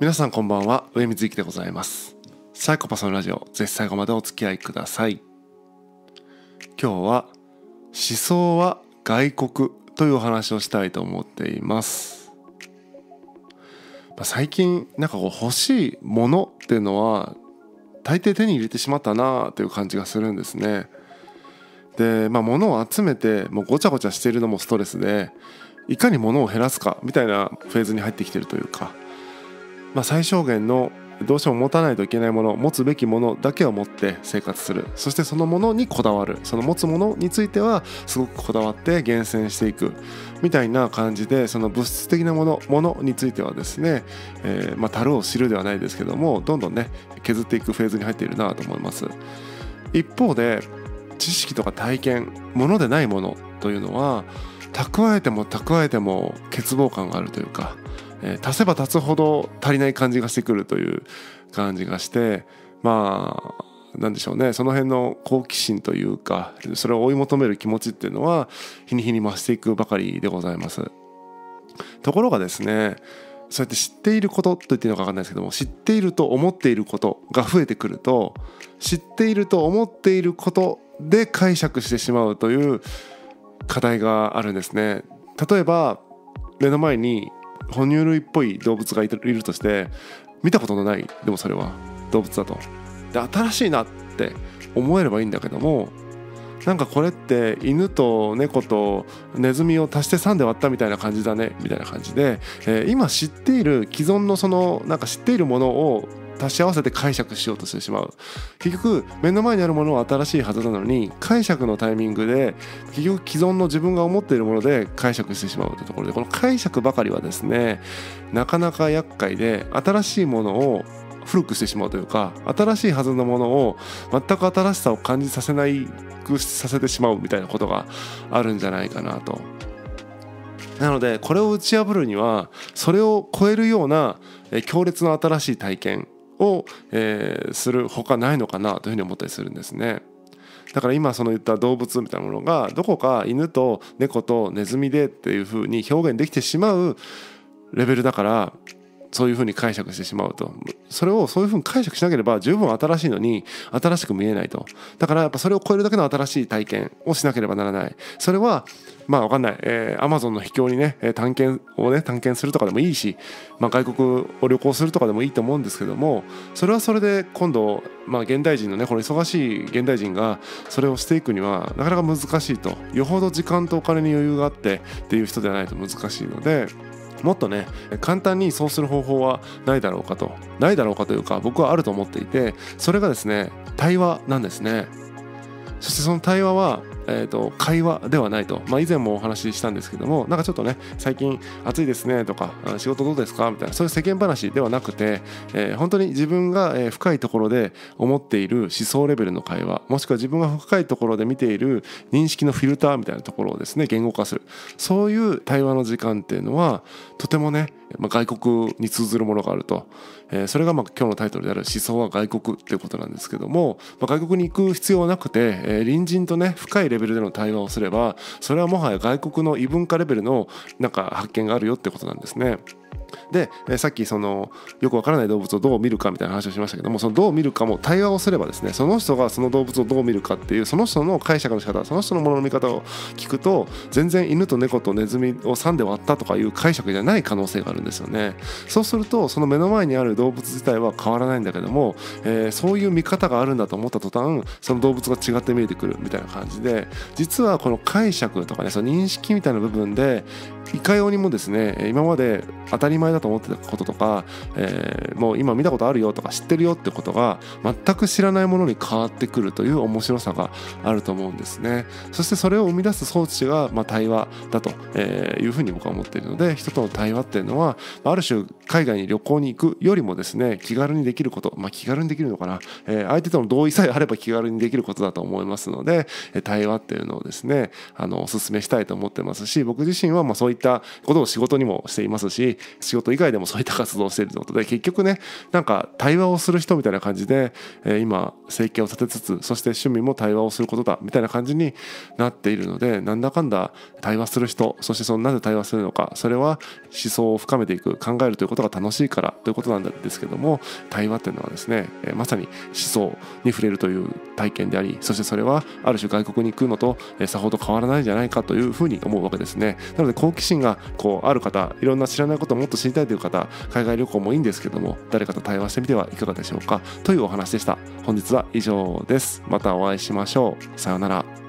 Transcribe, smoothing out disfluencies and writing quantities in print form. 皆さんこんばんは、上水幸でございます。サイコパスのラジオ、ぜひ最後までお付き合いください。今日は思想は外国というお話をしたいと思っています。最近なんかこう欲しいものっていうのは大抵手に入れてしまったなという感じがするんですね。で、物を集めてもうごちゃごちゃしているのもストレスで、いかに物を減らすかみたいなフェーズに入ってきてるというか、最小限のどうしても持たないといけないもの、持つべきものだけを持って生活する。そしてそのものにこだわる。その持つものについてはすごくこだわって厳選していくみたいな感じで、その物質的なものについてはですね、樽を知るではないですけども、どんどんね削っていくフェーズに入っているなと思います。一方で知識とか体験、物でないものというのは蓄えても蓄えても欠乏感があるというか、足せば足すほど足りない感じがしてくるという感じがして、なんでしょうね、その辺の好奇心というか、それを追い求める気持ちっていうのは日に日に増していくばかりでございます。ところがですね、そうやって知っていることと言っていいのか分かんないですけども、知っていると思っていることが増えてくると、知っていると思っていることで解釈してしまうという課題があるんですね。例えば目の前に哺乳類っぽい動物がいるとして、見たことのない、でもそれは動物だと、で新しいなって思えればいいんだけども、なんかこれって犬と猫とネズミを足して3で割ったみたいな感じだねみたいな感じで、今知っている既存のそのなんか知っているものを足し合わせて解釈しようとしてしまう。結局目の前にあるものは新しいはずなのに、解釈のタイミングで結局既存の自分が思っているもので解釈してしまうというところで、この解釈ばかりはですね、なかなか厄介で、新しいものを古くしてしまうというか、新しいはずのものを全く新しさを感じさせないくさせてしまうみたいなことがあるんじゃないかなと。なのでこれを打ち破るには、それを超えるような強烈な新しい体験をする他ないのかなというふうに思ったりするんですね。だから今その言った動物みたいなものが、どこか犬と猫とネズミでっていうふうに表現できてしまうレベルだから、そういうふうに解釈してしまうと、それをそういうふうに解釈しなければ十分新しいのに新しく見えないと。だからやっぱそれを超えるだけの新しい体験をしなければならない。それはわかんない、Amazon の秘境にね探検するとかでもいいし、外国を旅行するとかでもいいと思うんですけども、それはそれで今度、現代人のねこの忙しい現代人がそれをしていくにはなかなか難しいと。よほど時間とお金に余裕があってっていう人ではないと難しいので、もっとね簡単にそうする方法はないだろうかと。ないだろうかというか、僕はあると思っていて、それがですね、対話なんですね。そしてその対話は、会話ではないと、以前もお話ししたんですけども、なんかちょっとね最近暑いですねとか、仕事どうですかみたいな、そういう世間話ではなくて、本当に自分が深いところで思っている思想レベルの会話、もしくは自分が深いところで見ている認識のフィルターみたいなところをですね言語化する、そういう対話の時間っていうのはとてもね、外国に通ずるものがあると。それが今日のタイトルである思想は外国っていうことなんですけども、外国に行く必要はなくて、隣人とね深いレベルでの対話をすれば、それはもはや外国の異文化レベルのなんか発見があるよってことなんですね。で、さっきそのよくわからない動物をどう見るかみたいな話をしましたけども、そのどう見るかも対話をすればですね、その人がその動物をどう見るかっていう、その人の解釈の仕方、その人のものの見方を聞くと、全然犬と猫とネズミを3で割ったとかいう解釈じゃない可能性があるんですよね。そうするとその目の前にある動物自体は変わらないんだけども、そういう見方があるんだと思った途端、その動物が違って見えてくるみたいな感じで、実はこの解釈とかね、その認識みたいな部分でいかようにもですね、今まで当たり前だと思ってたこととか、もう今見たことあるよとか知ってるよってことが全く知らないものに変わってくるという面白さがあると思うんですね。そしてそれを生み出す装置が対話だというふうに僕は思っているので、人との対話っていうのはある種海外に旅行に行くよりもですね、気軽にできること、気軽にできるのかな、相手との同意さえあれば気軽にできることだと思いますので、対話っていうのをですねお勧めしたいと思ってますし、僕自身はそういったったことを仕事にもしていますし、仕事以外でもそういった活動をしているということで、結局ね、なんか対話をする人みたいな感じで、今生計を立てつつ、そして趣味も対話をすることだみたいな感じになっているので、なんだかんだ対話する人、そしてそのなぜ対話するのか、それは思想を深めていく、考えるということが楽しいからということなんですけども、対話っていうのはですね、まさに思想に触れるという体験であり、そしてそれはある種外国に行くのとさほど変わらないんじゃないかというふうに思うわけですね。なので好奇心がこうある方、いろんな知らないことをもっと知りたいという方、海外旅行もいいんですけども、誰かと対話してみてはいかがでしょうかというお話でした。本日は以上です。またお会いしましょう。さようなら。